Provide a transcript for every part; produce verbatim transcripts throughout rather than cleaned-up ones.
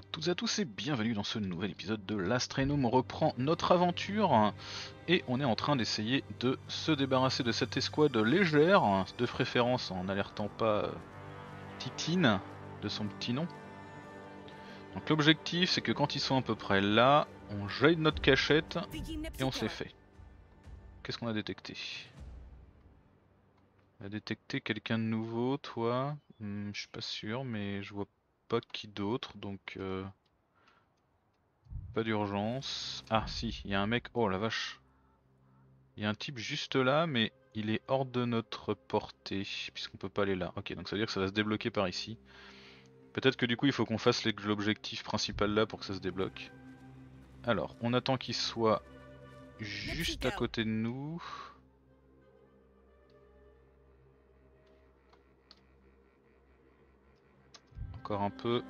à toutes et à tous et bienvenue dans ce nouvel épisode de Last Train Home. On reprend notre aventure et on est en train d'essayer de se débarrasser de cette escouade légère, de préférence en n'alertant pas Titine de son petit nom. Donc l'objectif c'est que quand ils sont à peu près là, on jette notre cachette et on se les fait. Qu'est-ce qu'on a détecté ? On a détecté quelqu'un de nouveau, toi ? Hmm, je suis pas sûr mais je vois pas. Pas qui d'autre, donc euh, pas d'urgence. Ah si, il y a un mec, oh la vache, il y a un type juste là mais il est hors de notre portée puisqu'on peut pas aller là. Ok, donc ça veut dire que ça va se débloquer par ici. Peut-être que du coup il faut qu'on fasse l'objectif principal là pour que ça se débloque. Alors on attend qu'il soit juste à côté de nous. Un peu,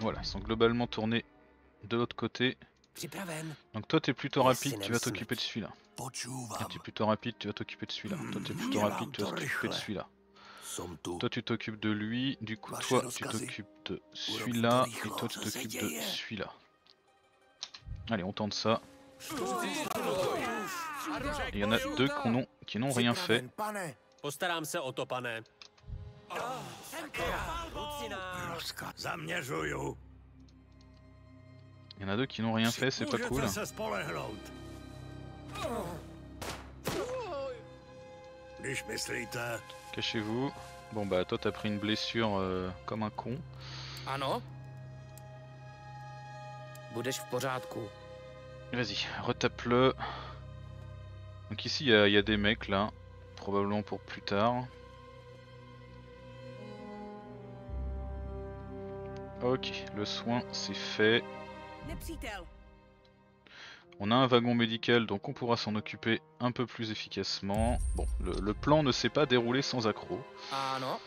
voilà, ils sont globalement tournés de l'autre côté. Donc toi t'es plutôt rapide, tu vas t'occuper de celui-là. T'es plutôt rapide, tu vas t'occuper de celui-là. Toi t'es plutôt rapide, tu vas t'occuper de celui-là. Toi tu t'occupes de lui, du coup toi tu t'occupes de celui-là et toi tu t'occupes de celui-là. Allez, on tente ça. Il y en a deux qui n'ont rien fait. Il y en a deux qui n'ont rien fait, c'est pas cool. Cachez-vous. Bon bah toi t'as pris une blessure euh, comme un con. Vas-y, retape-le. Donc ici il y, y a des mecs là, probablement pour plus tard. Ok, le soin c'est fait. On a un wagon médical donc on pourra s'en occuper un peu plus efficacement. Bon, le, le plan ne s'est pas déroulé sans accroc. Ah non.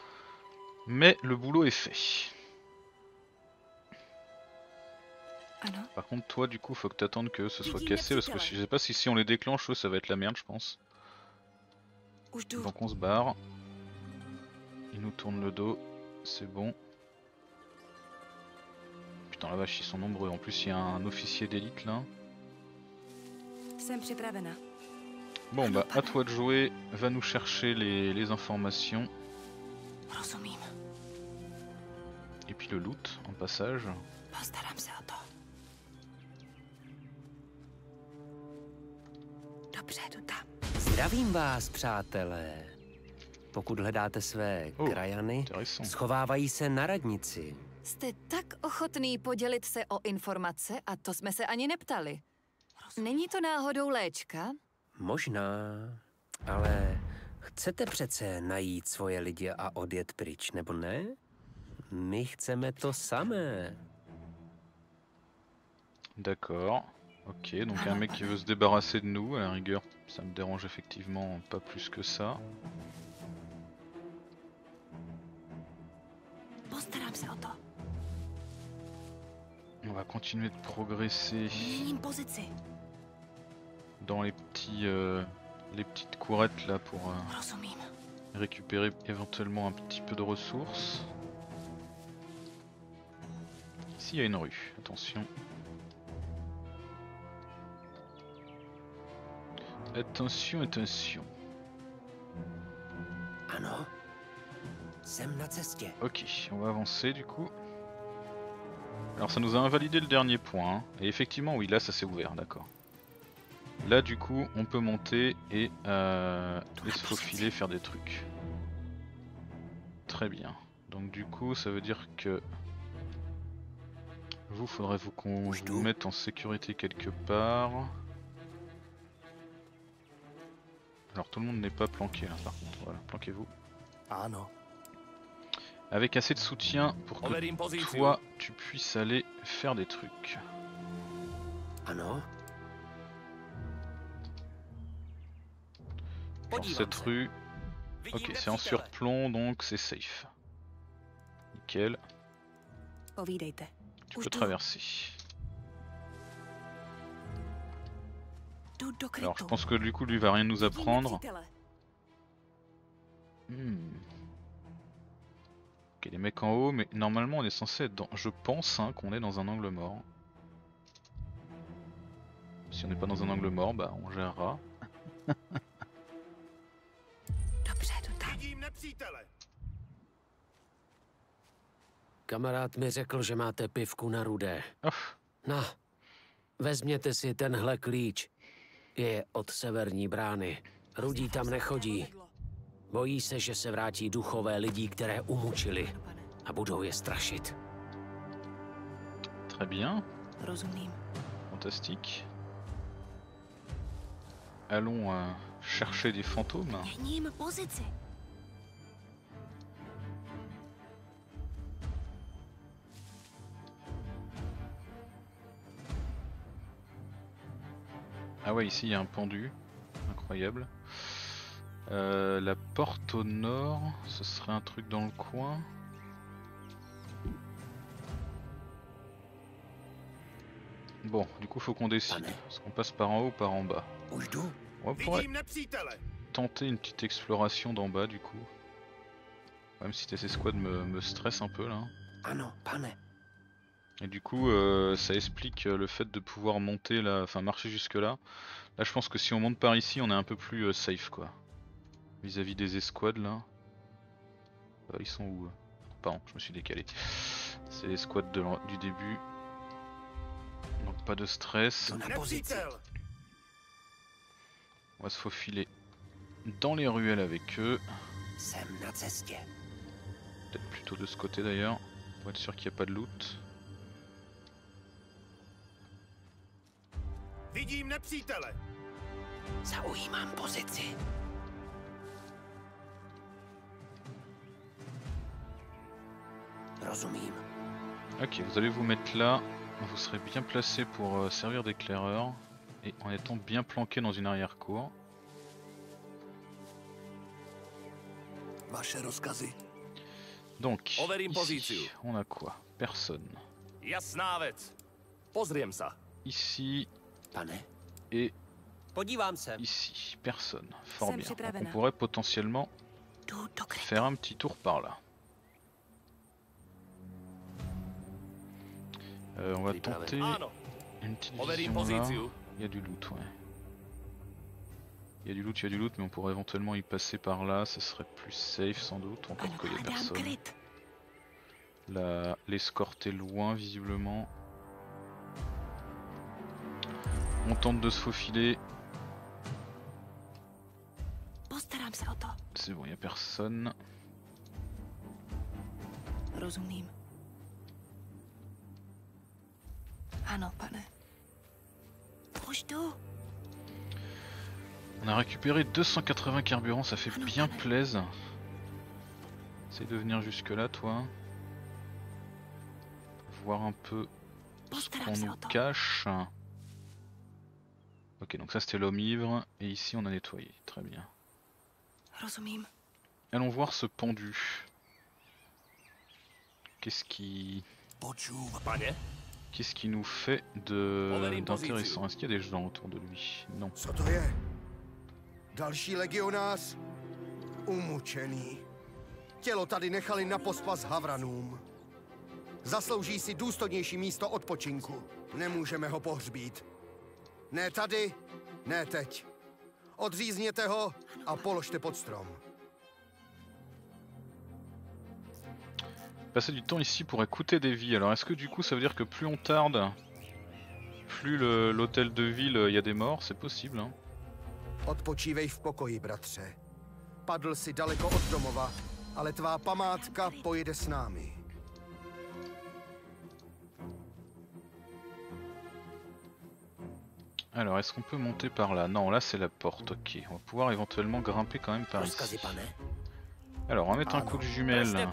Mais le boulot est fait. Ah non. Par contre toi du coup faut que t'attendes que ce soit cassé parce que je sais pas si si on les déclenche eux ça va être la merde je pense. Donc on se barre. Il nous tourne le dos, c'est bon. Putain la vache ils sont nombreux, en plus il y a un officier d'élite là. Bon bah à toi de jouer, va nous chercher les, les informations. Et puis le loot en passage. Oh, intéressant. Jste tak ochotný podělit se o informace a to jsme se ani neptali. Není to náhodou léčka? Možná, ale chcete přece najít svoje lidi a odjet pryč, nebo ne? My chceme to samé. D'accord. Ok, donc un mec qui veut se débarrasser de nous, à la rigueur, ça me dérange effectivement pas plus que ça. Postarám se o to. On va continuer de progresser dans les petits, euh, les petites courettes là pour euh, récupérer éventuellement un petit peu de ressources. Ici il y a une rue, attention. Attention, attention. Ok, on va avancer du coup. Alors ça nous a invalidé le dernier point, hein. Et effectivement oui là ça s'est ouvert, d'accord. Là du coup on peut monter et, euh, et se faufiler, faire des trucs. Très bien, donc du coup ça veut dire que vous faudrait vous qu'on vous mette en sécurité quelque part. Alors tout le monde n'est pas planqué là par contre, voilà, planquez-vous. Ah non. Avec assez de soutien pour que toi tu puisses aller faire des trucs. Alors, cette rue. Ok, c'est en surplomb donc c'est safe. Nickel. Tu peux traverser. Alors je pense que du coup lui va rien nous apprendre. Hmm. Ok, les mecs en haut, mais normalement on est censé être dans... Je pense hein, qu'on est dans un angle mort. Si on n'est pas dans un angle mort, bah on gérera. Kamarád mi řekl, že máte pivku na rudé. No, vezměte si tenhle klíč. Je od severní brány. Rudí tam nechodí. Bojí se, že se vrátí duchové lidí, které umučili. A budou je strašit. Très bien. Rozumím. Fantastique. Allons euh, chercher des fantômes. Ah ouais, ici il y a un pendu, incroyable. Euh, la porte au nord, ce serait un truc dans le coin. Bon, du coup faut qu'on décide, est-ce qu'on passe par en haut ou par en bas? On pourrait tenter une petite exploration d'en bas du coup. Même si T C Squad me, me stresse un peu là. Ah non, pas mal. Et du coup euh, ça explique le fait de pouvoir monter là, enfin marcher jusque là. Là je pense que si on monte par ici on est un peu plus euh, safe quoi. Vis-à-vis des escouades là. Euh, ils sont où? Pardon, je me suis décalé. C'est les squads de du début. Donc pas de stress. On va se faufiler dans les ruelles avec eux. Peut-être plutôt de ce côté d'ailleurs, pour être sûr qu'il n'y a pas de loot. Ok, vous allez vous mettre là, vous serez bien placé pour euh, servir d'éclaireur, et en étant bien planqué dans une arrière-cour. Donc, ici, on a quoi? Personne. Ici... Et ici, personne. Fort bien. Donc on pourrait potentiellement faire un petit tour par là. Euh, on va tenter une petite vision là. Il y a du loot, ouais. Il y a du loot, il y a du loot, mais on pourrait éventuellement y passer par là. Ça serait plus safe sans doute, encore qu'il n'y a personne. La... L'escorte est loin visiblement. On tente de se faufiler. C'est bon, il n'y a personne. On a récupéré deux cent quatre-vingts carburants, ça fait bien plaise. Essaye de venir jusque là, toi. Voir un peu ce qu'on nous cache. Ok, donc ça c'était l'homme ivre, et ici on a nettoyé, très bien. Allons voir ce pendu. Qu'est-ce qui... Qu'est-ce qui nous fait de... d'intéressant? Est-ce qu'il y a des gens autour de lui? Non. Ne tady, ne teď. Odřízněte ho a položte pod strom. Passer du temps ici pourrait coûter des vies. Alors est-ce que du coup ça veut dire que plus on tarde, plus l'hôtel de ville il y a des morts? C'est possible. Hein. Odpočívej v pokoji, bratře. Padl si daleko od domova, ale tvá památka pojede s námi. Alors, est-ce qu'on peut monter par là? Non, là c'est la porte, ok. On va pouvoir éventuellement grimper quand même par ici. Alors, on va mettre un coup de jumelle. Là.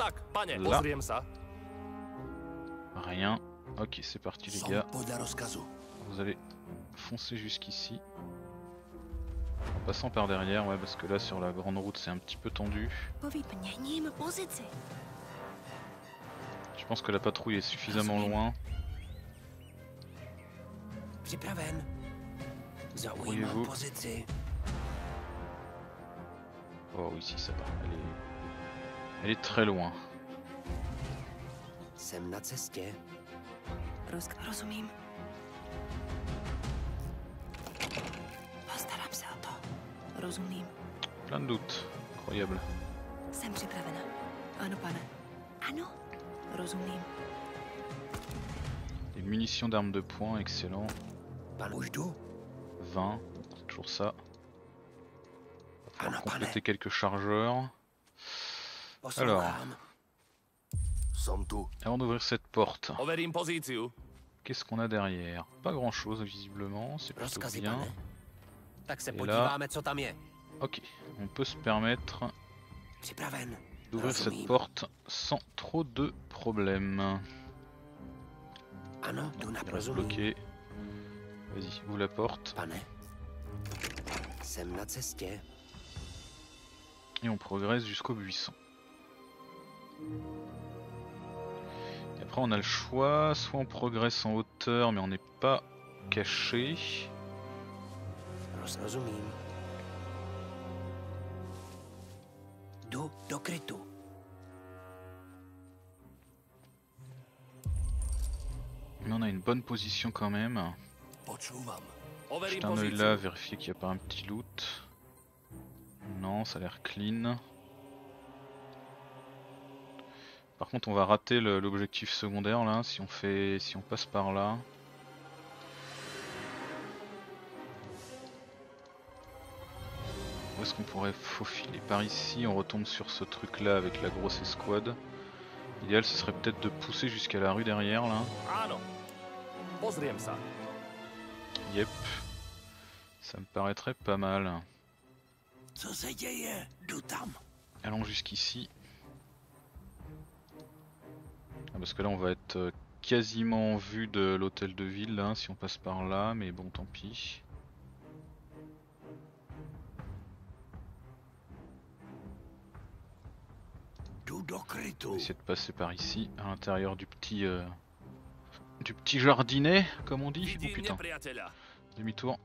Rien. Ok, c'est parti les gars. Vous allez foncer jusqu'ici. En passant par derrière, ouais, parce que là sur la grande route c'est un petit peu tendu. Je pense que la patrouille est suffisamment loin. Voyez-vous. Oh oui, si ça part. Elle est... Elle est très loin. Jsem na cestě. Roz... Rozumím. Postarám se o to. Rozumím. Plein doute. Incroyable. Jsem připravena. Ano, pane. Ano. Rozumím. Les munitions d'armes de poing, excellent. vingt, c'est toujours ça. On va compléter quelques chargeurs. Alors, avant d'ouvrir cette porte, qu'est-ce qu'on a derrière? Pas grand-chose visiblement, c'est plutôt bien. Et là, ok, on peut se permettre d'ouvrir cette porte sans trop de problèmes. On va se bloquer. Vas-y, ouvre la porte. Et on progresse jusqu'au buisson. Et après on a le choix, soit on progresse en hauteur mais on n'est pas caché. Mais on a une bonne position quand même. Jetez un œil là, vérifier qu'il n'y a pas un petit loot. Non, ça a l'air clean. Par contre on va rater l'objectif secondaire là, si on fait, si on passe par là. Où est-ce qu'on pourrait faufiler? Par ici, on retombe sur ce truc là avec la grosse escouade. L'idéal ce serait peut-être de pousser jusqu'à la rue derrière là. Yep, ça me paraîtrait pas mal. Allons jusqu'ici. Ah, parce que là on va être quasiment en vue de l'hôtel de ville là, si on passe par là, mais bon tant pis. On va essayer de passer par ici, à l'intérieur du petit euh, du petit jardinet, comme on dit. Oh putain, demi-tour.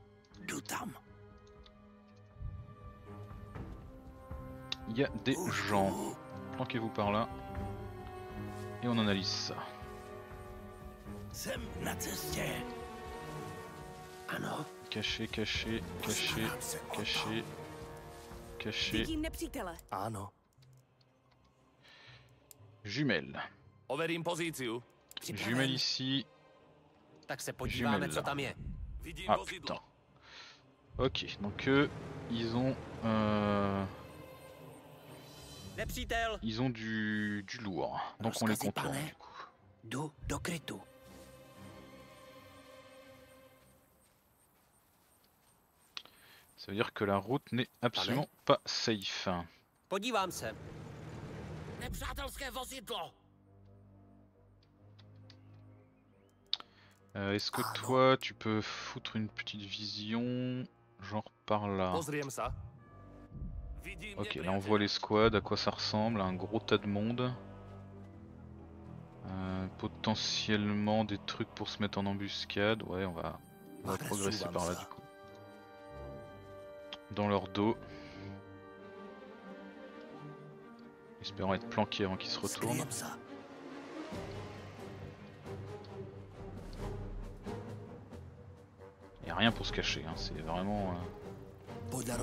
Il y a des gens. Planquez-vous par là. Et on analyse ça. Caché, caché, caché, caché, caché. Jumelle. Jumelle ici. Jumelle là. Ah putain. Ok, donc eux, ils ont... Euh... Ils ont du, du lourd, donc on les contourne du coup. Ça veut dire que la route n'est absolument pas safe. Euh, Est-ce que toi tu peux foutre une petite vision, genre par là? Ok, là on voit les squads, à quoi ça ressemble, un gros tas de monde. Euh, potentiellement des trucs pour se mettre en embuscade, ouais on va, on va progresser par là du coup. Dans leur dos. Espérons être planqués avant qu'ils se retournent. Il n'y a rien pour se cacher, hein, c'est vraiment... Euh...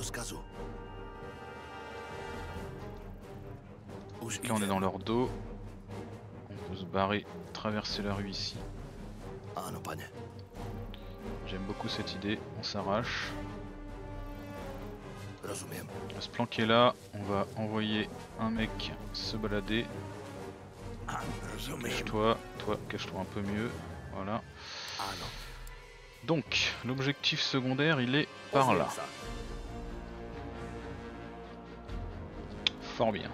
Là on est dans leur dos, on peut se barrer, traverser la rue ici. J'aime beaucoup cette idée, on s'arrache. On va se planquer là, on va envoyer un mec se balader. Cache-toi, toi cache-toi un peu mieux, voilà. Donc l'objectif secondaire il est par là. Fort bien.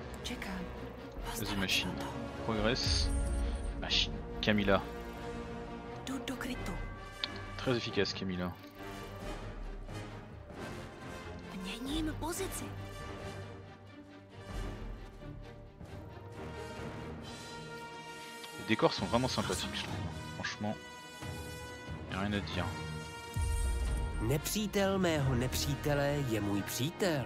Vas-y machine, progresse. Machine, Camilla. Très efficace Camilla. Les décors sont vraiment sympathiques je trouve. Franchement, y a rien à dire. Nepřítel mého nepřítele je můj přítel.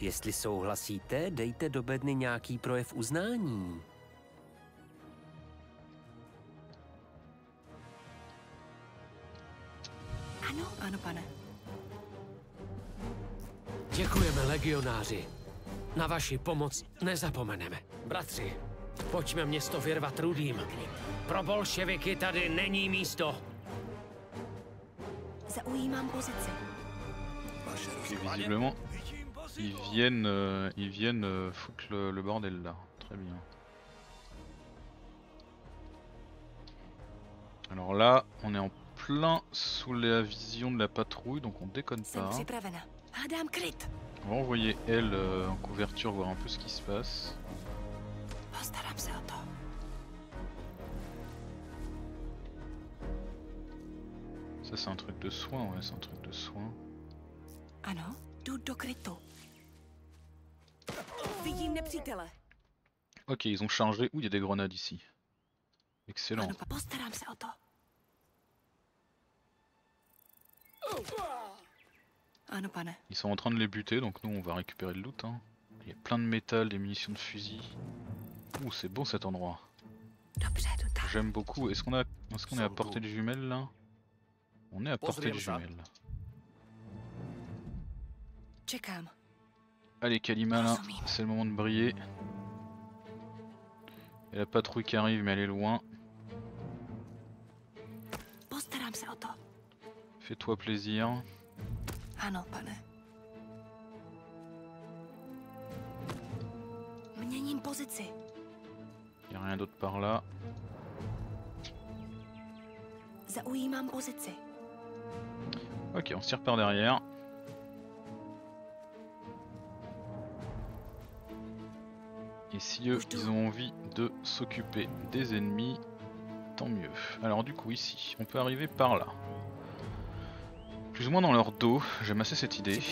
Jestli souhlasíte, dejte do bedny nějaký projev uznání. Ano? Ano, pane. Děkujeme, legionáři. Na vaši pomoc nezapomeneme. Bratři, pojďme město vyrvat rudým. Pro bolševiky tady není místo. Zaujímám pozici. Visiblement, ils viennent, euh, ils viennent euh, foutre le, le bordel là. Très bien. Alors là, on est en plein sous la vision de la patrouille, donc on déconne pas. On va envoyer elle euh, en couverture voir un peu ce qui se passe. Ça c'est un truc de soin, ouais, c'est un truc de soin. Ah non, ok, ils ont chargé. Ouh, il y a des grenades ici. Excellent. Ils sont en train de les buter, donc nous on va récupérer le loot. Hein. Il y a plein de métal, des munitions de fusil. Ouh, c'est beau cet endroit. J'aime beaucoup. Est-ce qu'on a... est-ce qu'on est à portée de jumelles là? On est à portée de jumelles. Allez Kalima là, c'est le moment de briller. Et la patrouille qui arrive, mais elle est loin. Fais-toi plaisir. Y'a rien d'autre par là. Ok, on se tire par derrière. Et si eux, ils ont envie de s'occuper des ennemis, tant mieux. Alors du coup ici, on peut arriver par là. Plus ou moins dans leur dos, j'aime assez cette idée.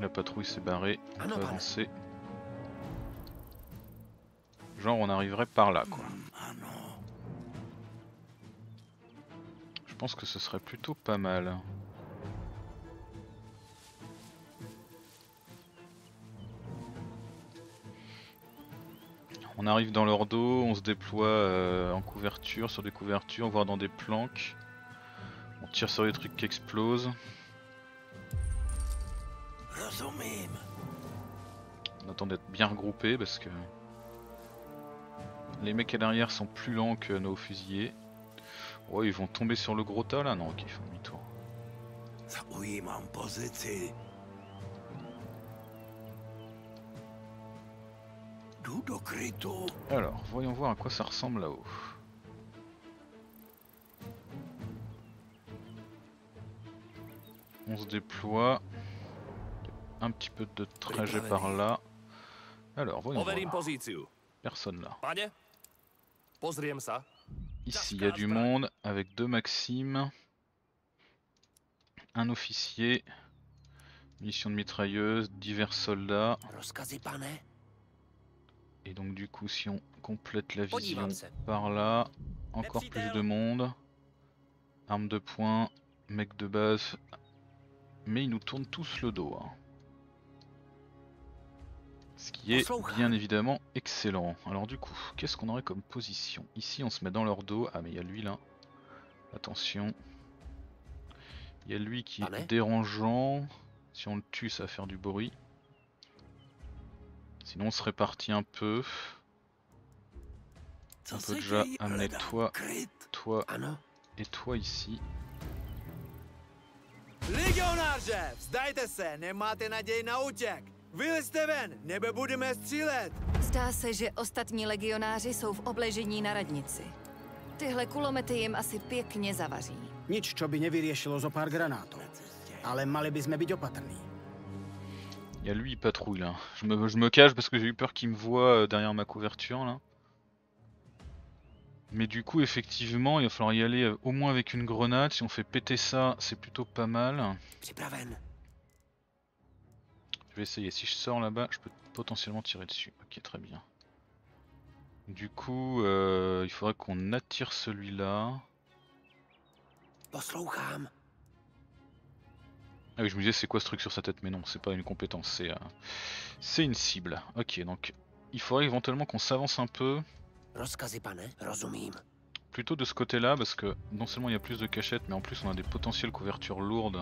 La patrouille s'est barrée, on peut avancer. Genre on arriverait par là quoi. Je pense que ce serait plutôt pas mal. On arrive dans leur dos, on se déploie euh, en couverture, sur des couvertures, voire dans des planques. On tire sur les trucs qui explosent. On attend d'être bien regroupés parce que les mecs à l'arrière sont plus lents que nos fusillés. Ouais, ils vont tomber sur le gros tas là. Non, ok, ils font demi-tour. Alors, voyons voir à quoi ça ressemble là-haut. On se déploie. Un petit peu de trajet par là. Alors, voyons voir. Personne là. Ici, il y a du monde avec deux Maximes. Un officier. Munitions de mitrailleuse. Divers soldats. Et donc du coup si on complète la vision par là, encore plus de monde. Arme de poing, mec de base, mais ils nous tournent tous le dos. Hein. Ce qui est bien évidemment excellent. Alors du coup, qu'est-ce qu'on aurait comme position? Ici on se met dans leur dos, ah mais il y a lui là, attention. Il y a lui qui est dérangeant, si on le tue ça va faire du bruit. Sinon on se répartit un peu. On peut déjà amener toi, toi et toi ici. Zdá se, že ostatní legionáři jsou v obležení na radnici. Tyhle kulomety jim asi pěkně zavaří. Nič, co by nevyřešilo zo pár granátů, ale mali bychom být opatrní. Il y a lui, il patrouille là. Je me, je me cache parce que j'ai eu peur qu'il me voie derrière ma couverture là. Mais du coup, effectivement, il va falloir y aller au moins avec une grenade. Si on fait péter ça, c'est plutôt pas mal. Je vais essayer. Si je sors là-bas, je peux potentiellement tirer dessus. Ok, très bien. Du coup, euh, il faudrait qu'on attire celui-là. Ah oui, je me disais c'est quoi ce truc sur sa tête, mais non, c'est pas une compétence, c'est euh, c'est une cible. Ok, donc il faudrait éventuellement qu'on s'avance un peu. Plus plutôt de ce côté-là, parce que non seulement il y a plus de cachettes, mais en plus on a des potentielles couvertures lourdes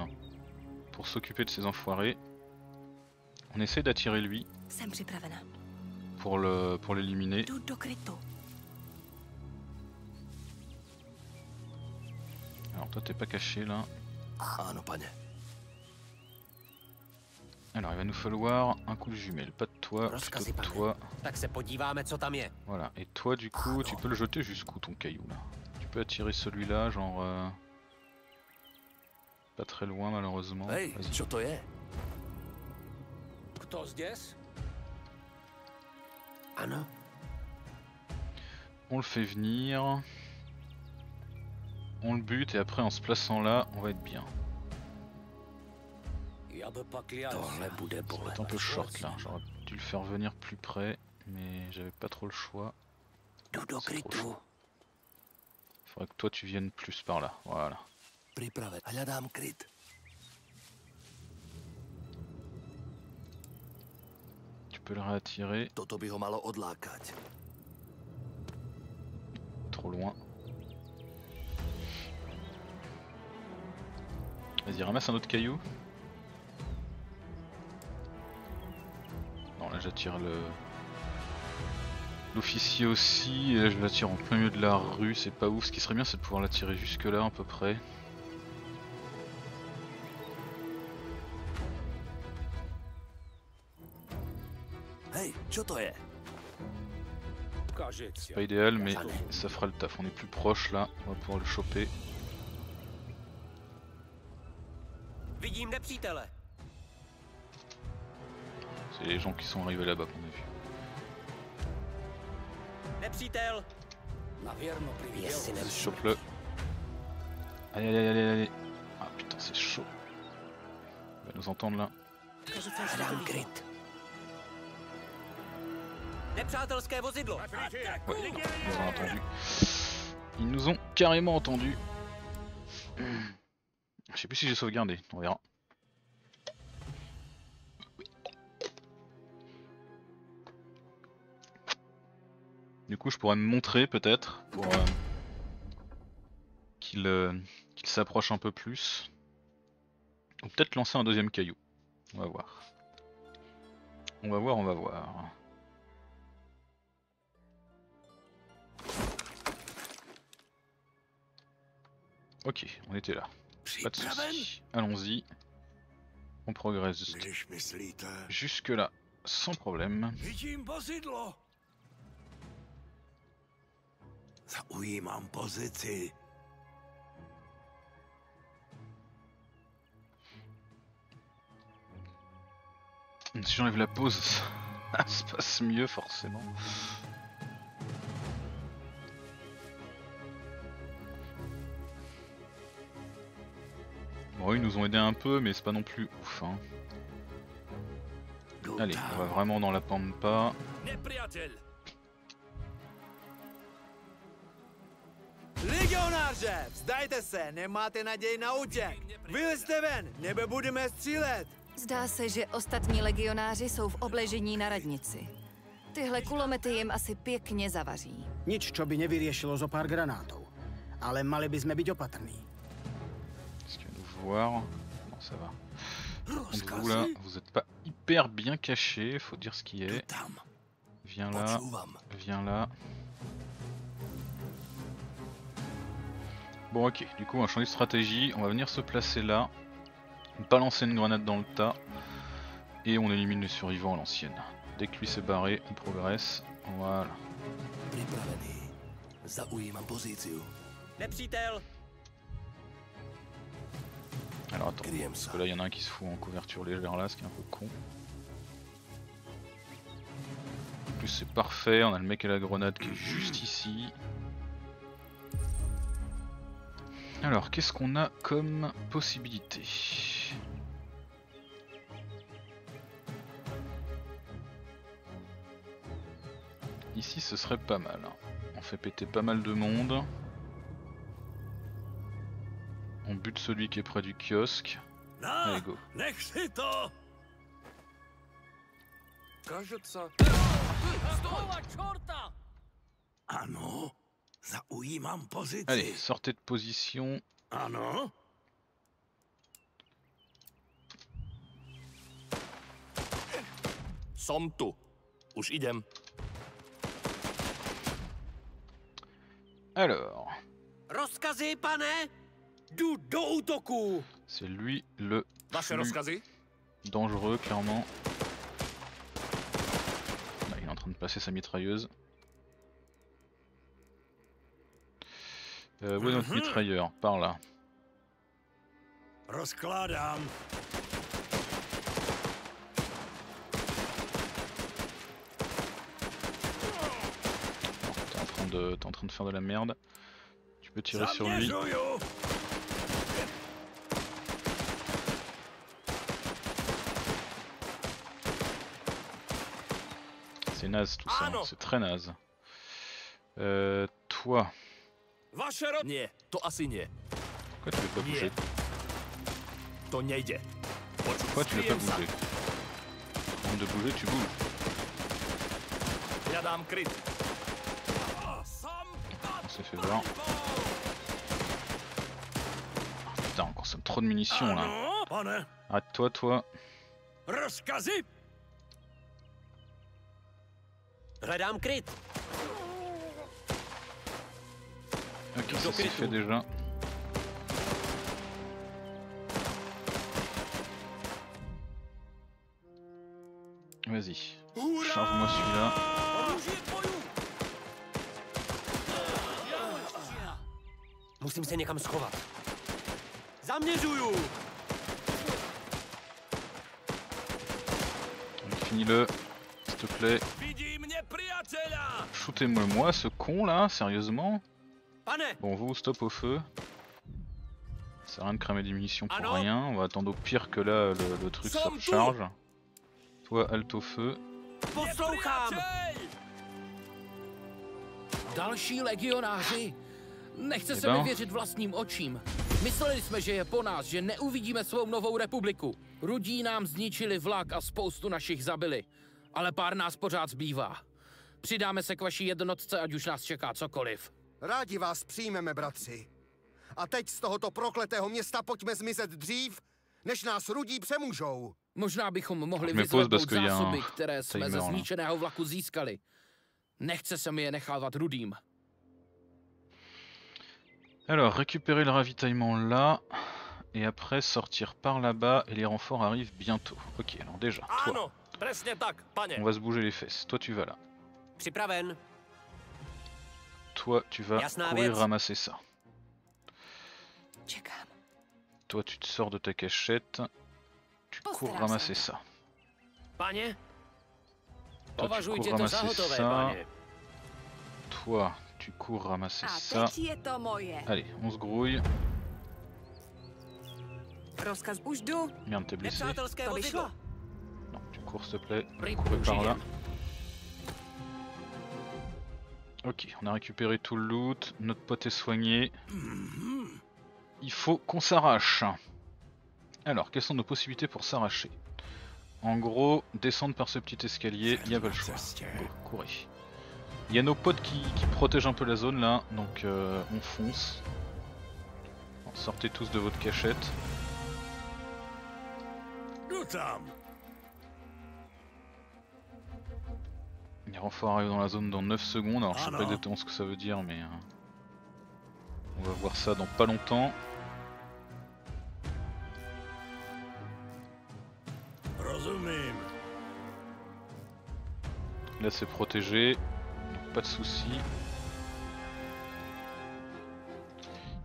pour s'occuper de ces enfoirés. On essaie d'attirer lui pour le pour l'éliminer. Alors toi t'es pas caché là. Alors il va nous falloir un coup de jumelle, pas de toi, plutôt de toi. Voilà, et toi du coup tu peux le jeter jusqu'où ton caillou là? Tu peux attirer celui-là, genre... Euh... Pas très loin malheureusement. Vas-y. On le fait venir. On le bute et après en se plaçant là, on va être bien. C'est un peu short là, j'aurais dû le faire venir plus près, mais j'avais pas trop le choix. Il faudrait que toi tu viennes plus par là, voilà. Tu peux le réattirer. Trop loin. Vas-y, ramasse un autre caillou. Non, là j'attire le l'officier aussi, et là je l'attire en plein milieu de la rue, c'est pas ouf. Ce qui serait bien, c'est de pouvoir l'attirer jusque là à peu près. C'est pas idéal, mais ça fera le taf. On est plus proche là, on va pouvoir le choper. C'est les gens qui sont arrivés là-bas qu'on a vu. Chope-le. Allez, allez, allez, allez. Ah putain, c'est chaud. Il va nous entendre là. Ouais, non, ils nous ont entendu. Ils nous ont carrément entendu. Je sais plus si j'ai sauvegardé, on verra. Du coup, je pourrais me montrer peut-être pour euh, qu'il euh, qu'il s'approche un peu plus. Ou peut-être lancer un deuxième caillou. On va voir. On va voir, on va voir. Ok, on était là. Pas de soucis. Allons-y. On progresse jusque là, sans problème. Si j'enlève la pause, ça se passe mieux forcément. Bon, ils nous ont aidé un peu, mais c'est pas non plus ouf. Hein. Allez, on va vraiment dans la pampa. Zdá se, že ostatní legionáři jsou v obležení na radnici. Tyhle kulomety jim asi pěkně zavaří. Nič, co by nevyřešilo zo pár granátů, ale mali bychom být opatrní. Voir. Non, ça va. Vous, là, vous êtes pas hyper bien caché, faut dire ce qui est. Viens là, viens là. Bon, ok, du coup, on va changer de stratégie. On va venir se placer là, balancer une grenade dans le tas, et on élimine les survivants à l'ancienne. Dès que lui s'est barré, on progresse. Voilà. Alors attends, parce que là il y en a un qui se fout en couverture légère là, ce qui est un peu con. En plus c'est parfait, on a le mec à la grenade qui est juste ici. Alors qu'est-ce qu'on a comme possibilité? Ici ce serait pas mal, on fait péter pas mal de monde. On bute celui qui est près du kiosque. Allez, go. Ah non, Allez, sortez de position. Ah non. Samto. Už idem. Alors. C'est lui le plus dangereux, clairement. Là, il est en train de passer sa mitrailleuse. Euh, où est notre mitrailleur? Par là. De, t'es en train de faire de la merde. Tu peux tirer sur lui. C'est naze tout ça, c'est très naze. Euh, toi. Pourquoi tu veux pas bouger? Pourquoi tu veux pas bouger? Demande de bouger, tu bouges. Fait voir. Putain, on consomme trop de munitions là. Arrête-toi, toi. Ok, ça s'est fait déjà. Vas-y, charge-moi celui-là. Musím se někam schovat. Zaměřuju. Finis-le, s'il te plaît. Shootez-moi moi ce con là, sérieusement. Bon, vous, stop au feu. Ça sert à rien de cramer des munitions pour rien. On va attendre au pire que là le, le truc se recharge. Toi, halte au feu. Nechce se mi věřit vlastním očím. Mysleli jsme, že je po nás, že neuvidíme svou novou republiku. Rudí nám zničili vlak a spoustu našich zabili. Ale pár nás pořád zbývá. Přidáme se k vaší jednotce, ať už nás čeká cokoliv. Rádi vás přijmeme, bratři. A teď z tohoto prokletého města pojďme zmizet dřív, než nás rudí přemůžou. Možná bychom mohli vyzvednout zásoby, které jsme ze zničeného vlaku získali. Nechce se mi je nechávat rudým. Alors, récupérer le ravitaillement là, et après sortir par là-bas, et les renforts arrivent bientôt. Ok, alors déjà, toi, on va se bouger les fesses. Toi, tu vas là. Toi, tu vas courir ramasser ça. Toi, tu te sors de ta cachette, tu cours ramasser ça. Toi, tu cours ramasser ça. Toi... Tu cours ramasser ça. Allez, on se grouille. Merde, t'es blessé. Non, tu cours s'il te plaît. Cours par là. Ok, on a récupéré tout le loot. Notre pote est soigné. Il faut qu'on s'arrache. Alors, quelles sont nos possibilités pour s'arracher? En gros, descendre par ce petit escalier, il n'y a pas le choix. Go, courez. Il y a nos potes qui, qui protègent un peu la zone là, donc euh, on fonce. Alors, sortez tous de votre cachette. Les renforts arrivent dans la zone dans neuf secondes, alors je sais pas exactement ce que ça veut dire, mais euh, on va voir ça dans pas longtemps. Là c'est protégé. Pas de soucis.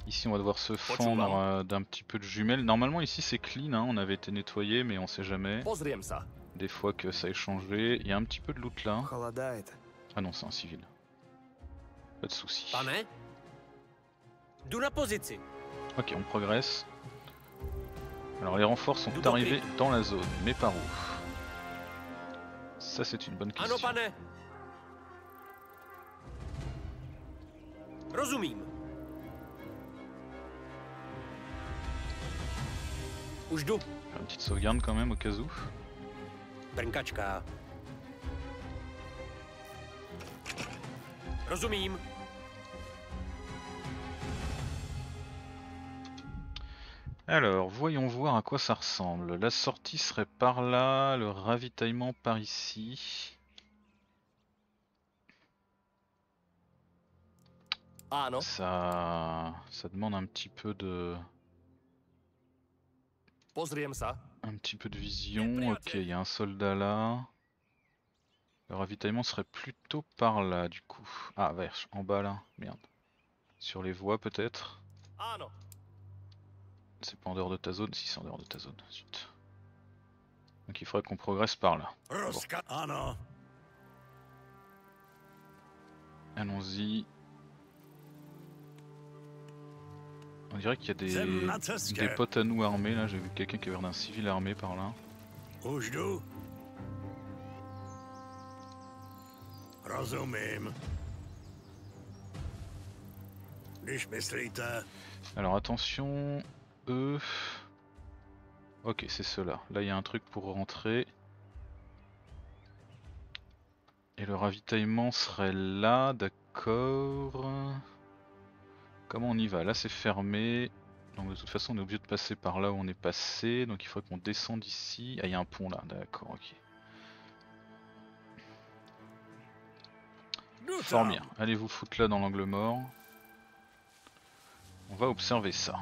Ici on va devoir se fendre euh, d'un petit peu de jumelles. Normalement ici c'est clean, hein. On avait été nettoyé mais on sait jamais. Des fois que ça a changé. Il y a un petit peu de loot là. Ah non c'est un civil. Pas de soucis. Ok, on progresse. Alors les renforts sont arrivés dans la zone, mais par où? Ça c'est une bonne question. Rozumím. Už jdu. Une petite sauvegarde quand même au cas où. Brnkačka. Rozumím. Alors, voyons voir à quoi ça ressemble. La sortie serait par là, le ravitaillement par ici. Ah non. Ça, ça demande un petit peu de... Un petit peu de vision. Ok, il y a un soldat là. Le ravitaillement serait plutôt par là du coup. Ah, vache, en bas là, merde. Sur les voies peut-être. Ah non. C'est pas en dehors de ta zone, si c'est en dehors de ta zone. Zut. Donc il faudrait qu'on progresse par là. Bon. Allons-y. On dirait qu'il y a des, des potes à nous armés là, j'ai vu quelqu'un qui avait l'air d'un civil armé par là. Alors attention, eux... Ok, c'est ceux-là. Là, il y a un truc pour rentrer. Et le ravitaillement serait là, d'accord. Comment on y va? Là, c'est fermé. Donc de toute façon, on est obligé de passer par là où on est passé. Donc il faudrait qu'on descende ici. Ah, il y a un pont là, d'accord, ok. Fort bien, allez vous foutre là dans l'angle mort. On va observer ça.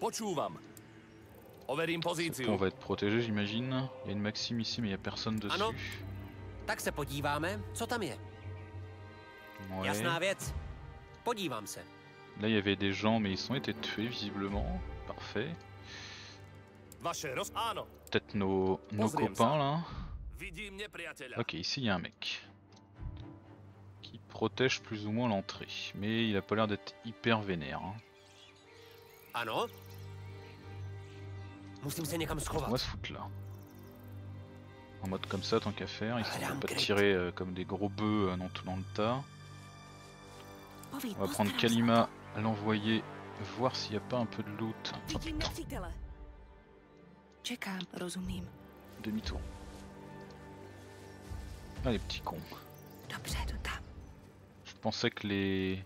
On va être protégé, j'imagine. Il y a une maxime ici, mais il n'y a personne dessus. Ouais. Là, il y avait des gens, mais ils ont été tués, visiblement. Parfait. Peut-être nos, nos copains, là. Ok, ici, il y a un mec. Qui protège plus ou moins l'entrée. Mais il a pas l'air d'être hyper vénère. Hein. Ah non. On va se foutre là. En mode comme ça, tant qu'à faire. Ils ne sont pas tirés euh, comme des gros bœufs euh, dans, dans le tas. On va prendre Kalima, l'envoyer, voir s'il n'y a pas un peu de loot. Oh, demi-tour. Ah, les petits cons. Je pensais que les...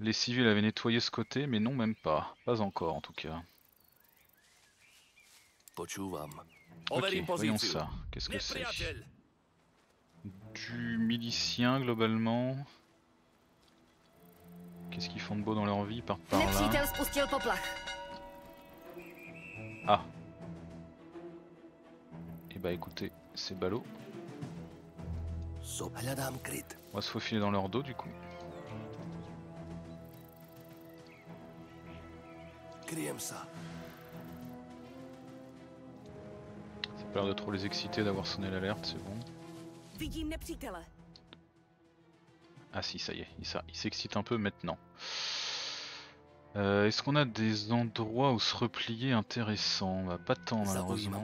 les civils avaient nettoyé ce côté, mais non, même pas. Pas encore, en tout cas. Ok, voyons ça. Qu'est-ce que c'est? Du milicien, globalement. Qu'est-ce qu'ils font de beau dans leur vie? Ils partent par là. Ah. Et bah écoutez, c'est ballot. On va se faufiler dans leur dos du coup. Ça a l'air de trop les exciter d'avoir sonné l'alerte, c'est bon. Ah si, ça y est, ils s'excitent un peu maintenant. Euh, Est-ce qu'on a des endroits où se replier intéressants? Bah, pas tant malheureusement.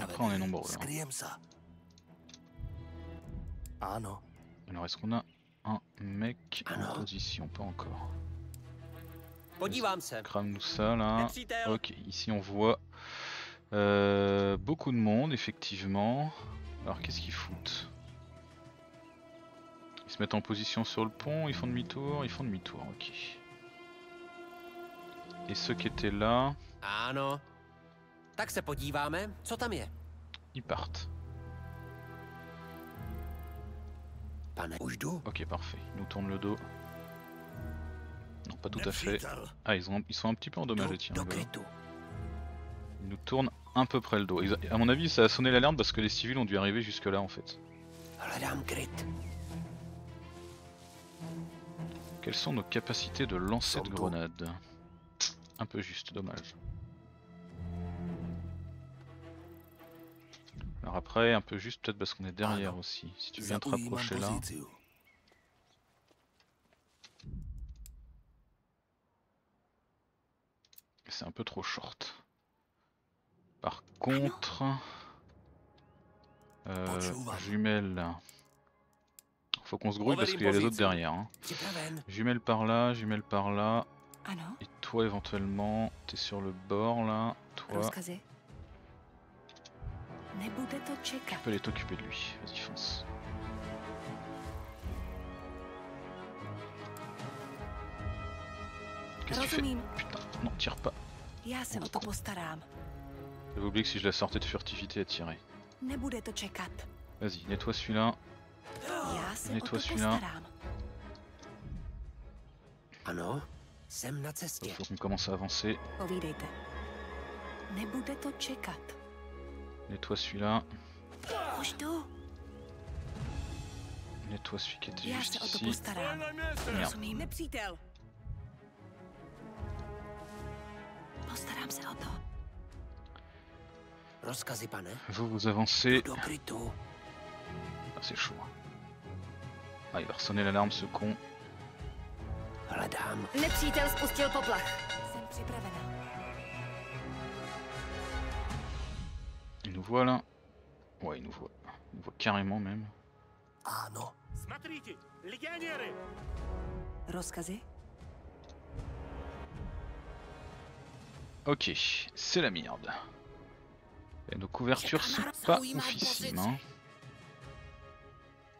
Après on est nombreux là. Alors est-ce qu'on a un mec en position? Pas encore. Crame-nous ça là. Ok, ici on voit euh, beaucoup de monde effectivement. Alors qu'est-ce qu'ils foutent? Ils se mettent en position sur le pont, ils font demi-tour, ils font demi-tour, ok. Et ceux qui étaient là... Ah non. Ils partent. Ok, parfait. Ils nous tournent le dos. Non, pas tout à fait. Ah, ils, ont, ils sont un petit peu endommagés, tiens. Ils nous tournent à peu près le dos. A mon avis, ça a sonné l'alerte parce que les civils ont dû arriver jusque-là, en fait. Quelles sont nos capacités de lancer de grenades? Un peu juste, dommage. Alors après, un peu juste peut-être parce qu'on est derrière aussi. Si tu viens te rapprocher là. C'est un peu trop short. Par contre... Euh, jumelles... Faut qu'on se grouille parce qu'il y a les autres derrière. Hein. Jumelles par là, jumelles par là. Et toi éventuellement, t'es sur le bord là. Toi... Tu peux aller t'occuper de lui, vas-y fonce. Qu'est-ce que tu fais? Putain, non, tire pas. J'avais oublié que si je la sortais de furtivité, elle tirait. Vas-y, nettoie celui-là. Nettoie celui-là. Alors, on commence à avancer. Nettoie celui-là. Nettoie celui qui était juste ici. Merde. Vous vous avancez. Ah, c'est chaud. Ah, il va ressonner l'alarme, ce con. Il nous voit là. Ouais, il nous voit. Il nous voit carrément même. Ah non. Ok, c'est la merde. Et nos couvertures sont pas oufissimes. Hein.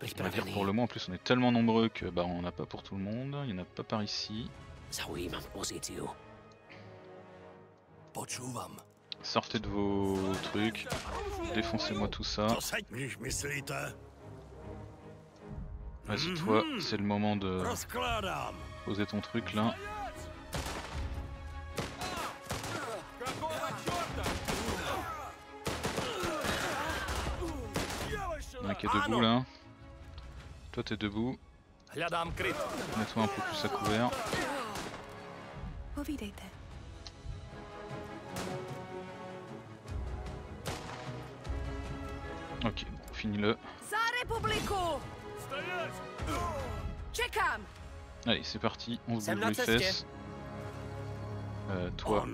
On va dire pour le moment, en plus on est tellement nombreux que bah on n'a pas pour tout le monde, il n'y en a pas par ici. Sortez de vos trucs, défoncez-moi tout ça. Vas-y toi, c'est le moment de poser ton truc là. Qui est debout là. Toi t'es debout. Mets-toi un peu plus à couvert. Ok, bon, finis-le. Allez, c'est parti, on se bouge les fesses. Euh, toi,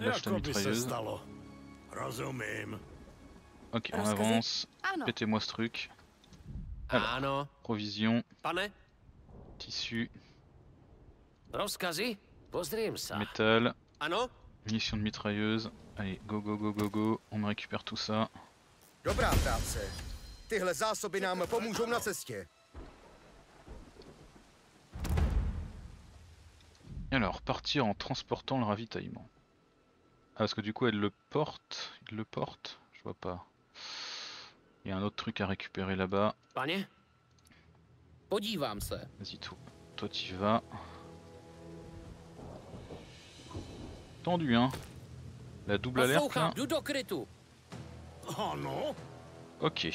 lâche ta mitrailleuse. Ok, on avance. Pétez-moi ce truc. Alors, provision. Tissu. Métal. Munitions de mitrailleuse. Allez, go go go go go. On récupère tout ça. Alors, partir en transportant le ravitaillement. Ah, parce que du coup, elle le porte. Il le porte. Je vois pas. Il y a un autre truc à récupérer là-bas. Vas-y, tout. Toi, t'y vas. Tendu, hein. La double alerte, là. Ok.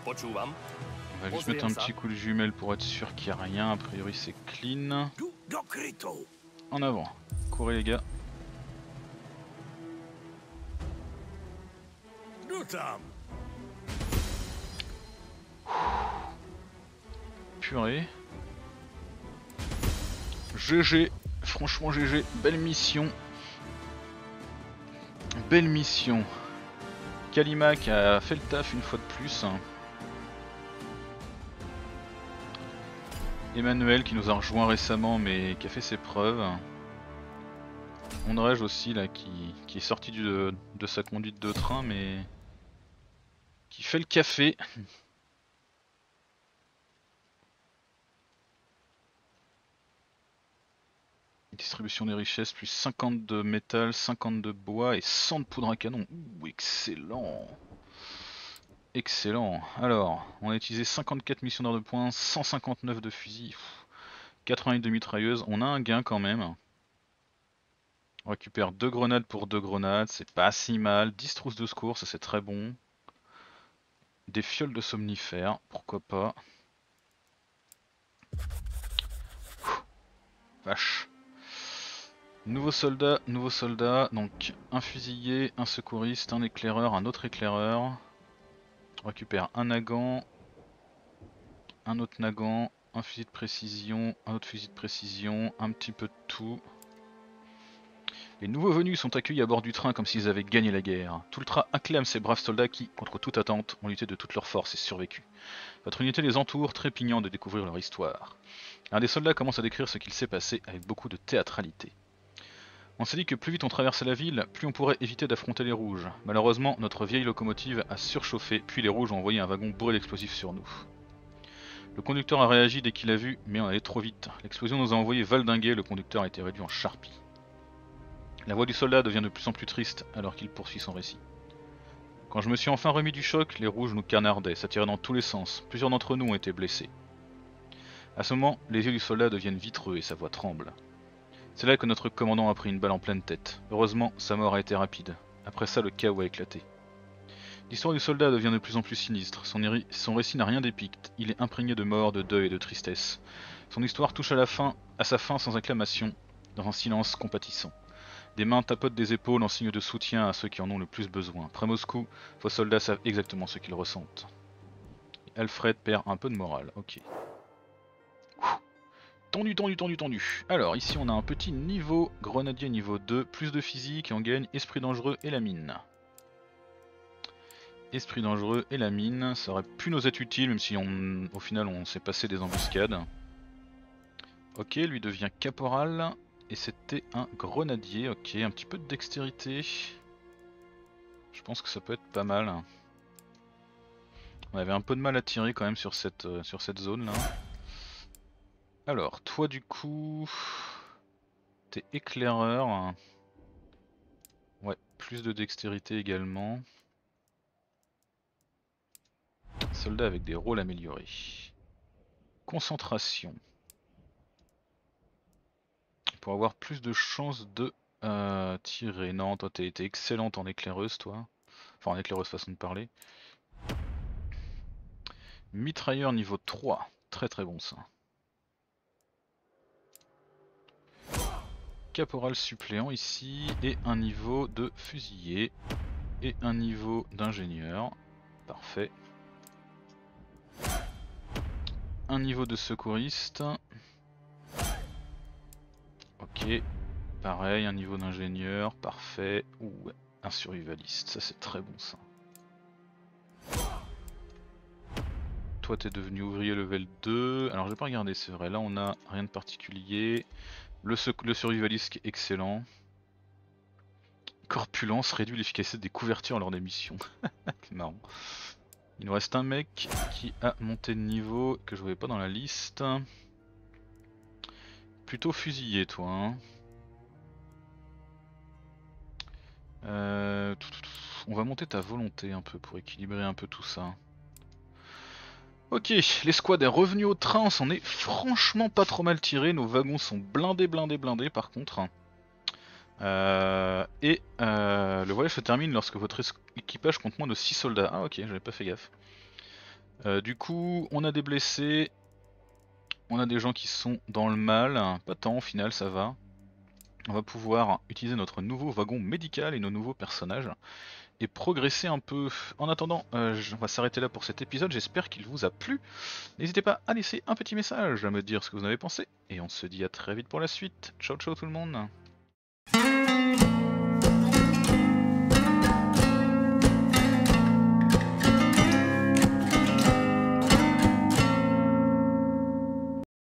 On va juste mettre un petit coup de jumelle pour être sûr qu'il n'y a rien. A priori, c'est clean. En avant. Courez les gars. Purée. G G. Franchement G G. Belle mission. Belle mission. Kalima qui a fait le taf une fois de plus. Emmanuel qui nous a rejoint récemment mais qui a fait ses preuves. Andrèges aussi là qui, qui est sorti du, de, de sa conduite de train mais qui fait le café. Distribution des richesses, plus cinquante de métal, cinquante de bois et cent de poudre à canon. Ouh, excellent. Excellent. Alors, on a utilisé cinquante-quatre missionnaires de points, cent cinquante-neuf de fusils, quatre-vingt-huit de mitrailleuses. On a un gain quand même. On récupère deux grenades pour deux grenades, c'est pas si mal. dix trousses de secours, ça c'est très bon. Des fioles de somnifères, pourquoi pas. Vache. Nouveau soldat, nouveau soldat. Donc un fusilier, un secouriste, un éclaireur, un autre éclaireur. On récupère un nagan, un autre nagan, un fusil de précision, un autre fusil de précision, un petit peu de tout. Les nouveaux venus sont accueillis à bord du train comme s'ils avaient gagné la guerre. Tout le train acclame ces braves soldats qui, contre toute attente, ont lutté de toutes leurs forces et survécu. Votre unité les entoure, trépignant de découvrir leur histoire. Un des soldats commence à décrire ce qu'il s'est passé avec beaucoup de théâtralité. On s'est dit que plus vite on traversait la ville, plus on pourrait éviter d'affronter les rouges. Malheureusement, notre vieille locomotive a surchauffé, puis les rouges ont envoyé un wagon bourré d'explosifs sur nous. Le conducteur a réagi dès qu'il a vu, mais on allait trop vite. L'explosion nous a envoyé valdinguer, le conducteur a été réduit en charpie. La voix du soldat devient de plus en plus triste alors qu'il poursuit son récit. Quand je me suis enfin remis du choc, les rouges nous canardaient, s'attiraient dans tous les sens. Plusieurs d'entre nous ont été blessés. À ce moment, les yeux du soldat deviennent vitreux et sa voix tremble. C'est là que notre commandant a pris une balle en pleine tête. Heureusement, sa mort a été rapide. Après ça, le chaos a éclaté. L'histoire du soldat devient de plus en plus sinistre, son, son récit n'a rien d'épique, il est imprégné de mort, de deuil et de tristesse. Son histoire touche à, la fin, à sa fin sans acclamation, dans un silence compatissant. Des mains tapotent des épaules en signe de soutien à ceux qui en ont le plus besoin. Après Moscou, vos soldats savent exactement ce qu'ils ressentent. Et Alfred perd un peu de morale, ok. Ouh. Tendu, tendu, tendu, tendu. Alors ici on a un petit niveau, grenadier niveau deux, plus de physique, et on gagne esprit dangereux et la mine. Esprit dangereux et la mine, ça aurait pu nous être utile même si on, au final on s'est passé des embuscades. Ok, lui devient caporal et c'était un grenadier, ok, un petit peu de dextérité. Je pense que ça peut être pas mal. On avait un peu de mal à tirer quand même sur cette, euh, sur cette zone là. Alors, toi du coup, t'es éclaireur. Ouais, plus de dextérité également. Soldats avec des rôles améliorés. Concentration. Pour avoir plus de chances de euh, tirer. Non, toi t'es excellente en éclaireuse, toi. Enfin en éclaireuse façon de parler. Mitrailleur niveau trois. Très très bon ça. Caporal suppléant ici. Et un niveau de fusilier. Et un niveau d'ingénieur. Parfait. Un niveau de secouriste. Ok, pareil, un niveau d'ingénieur, parfait. Ouh, un survivaliste, ça c'est très bon ça. Toi t'es devenu ouvrier level deux. Alors j'ai pas regardé, c'est vrai, là on a rien de particulier. Le, le survivaliste qui est excellent. Corpulence réduit l'efficacité des couvertures lors des missions. C'est marrant. Il nous reste un mec qui a monté de niveau, que je voyais pas dans la liste. Plutôt fusillé toi. Hein. Euh, on va monter ta volonté un peu pour équilibrer un peu tout ça. Ok, l'escouade est revenue au train, on s'en est franchement pas trop mal tiré. Nos wagons sont blindés, blindés, blindés par contre. Euh, et euh, le voyage se termine lorsque votre équipage compte moins de six soldats. Ah ok, j'avais pas fait gaffe. Euh, du coup, on a des blessés. On a des gens qui sont dans le mal. Pas tant, au final, ça va. On va pouvoir utiliser notre nouveau wagon médical et nos nouveaux personnages. Et progresser un peu. En attendant, euh, on va s'arrêter là pour cet épisode. J'espère qu'il vous a plu. N'hésitez pas à laisser un petit message, à me dire ce que vous en avez pensé. Et on se dit à très vite pour la suite. Ciao, ciao tout le monde. you